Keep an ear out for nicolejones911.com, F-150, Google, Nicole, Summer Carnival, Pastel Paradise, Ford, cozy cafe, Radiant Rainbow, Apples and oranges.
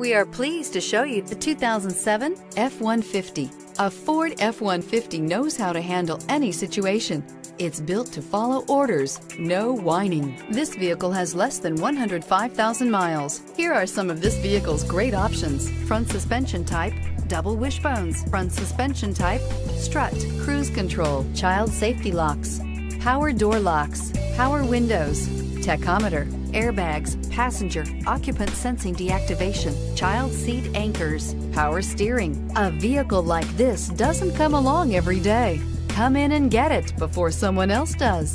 We are pleased to show you the 2007 F-150. A Ford F-150 knows how to handle any situation. It's built to follow orders, no whining. This vehicle has less than 105,000 miles. Here are some of this vehicle's great options: front suspension type, double wishbones, front suspension type, strut, cruise control, child safety locks, power door locks, power windows, tachometer, airbags, passenger occupant sensing deactivation, child seat anchors, power steering. A vehicle like this doesn't come along every day. Come in and get it before someone else does.